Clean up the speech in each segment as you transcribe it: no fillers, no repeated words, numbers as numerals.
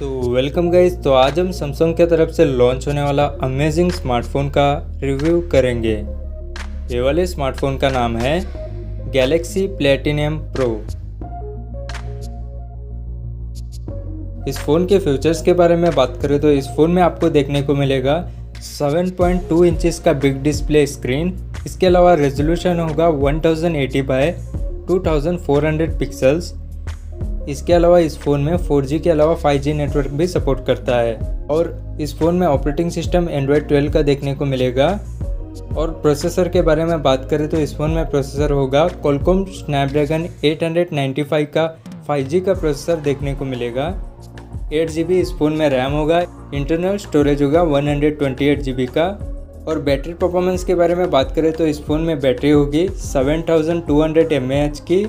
तो welcome guys, तो आज हम सैमसंग की तरफ से लॉन्च होने वाला अमेजिंग स्मार्टफोन का रिव्यू करेंगे। ये वाले स्मार्टफोन का नाम है गैलेक्सी प्लेटिनम प्रो। इस फ़ोन के फीचर्स के बारे में बात करें तो इस फ़ोन में आपको देखने को मिलेगा 7.2 इंचेस का बिग डिस्प्ले स्क्रीन। इसके अलावा रेजोल्यूशन होगा 1080 बाय 2400 पिक्सल्स। इसके अलावा इस फ़ोन में 4G के अलावा 5G नेटवर्क भी सपोर्ट करता है और इस फ़ोन में ऑपरेटिंग सिस्टम एंड्रॉयड 12 का देखने को मिलेगा। और प्रोसेसर के बारे में बात करें तो इस फ़ोन में प्रोसेसर होगा क्वालकॉम स्नैपड्रैगन 895 का 5G का प्रोसेसर देखने को मिलेगा। 8GB इस फ़ोन में रैम होगा। इंटरनल स्टोरेज होगा 128GB का। और बैटरी परफॉर्मेंस के बारे में बात करें तो इस फ़ोन में बैटरी होगी 7200 mAh की।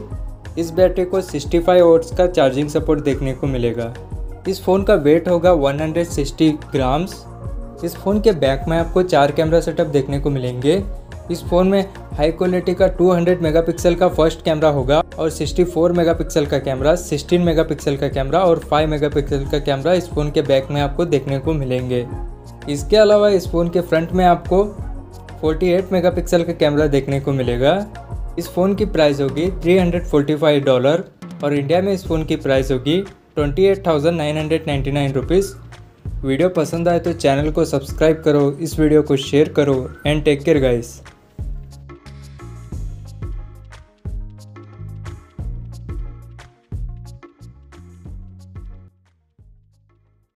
इस बैटरी को 65 वॉट्स का चार्जिंग सपोर्ट देखने को मिलेगा। इस फ़ोन का वेट होगा 160 ग्राम्स। इस फ़ोन के बैक में आपको 4 कैमरा सेटअप देखने को मिलेंगे। इस फ़ोन में हाई क्वालिटी का 200 मेगापिक्सल का फर्स्ट कैमरा होगा और 64 मेगापिक्सल का कैमरा, 16 मेगापिक्सल का कैमरा और 5 मेगापिक्सल का कैमरा इस फ़ोन के बैक में आपको देखने को मिलेंगे। इसके अलावा इस फ़ोन के फ्रंट में आपको 48 मेगापिक्सल का कैमरा देखने को मिलेगा। इस फ़ोन की प्राइस होगी $345 और इंडिया में इस फ़ोन की प्राइस होगी 28,999 रुपीज़। वीडियो पसंद आए तो चैनल को सब्सक्राइब करो, इस वीडियो को शेयर करो एंड टेक केयर गाइस।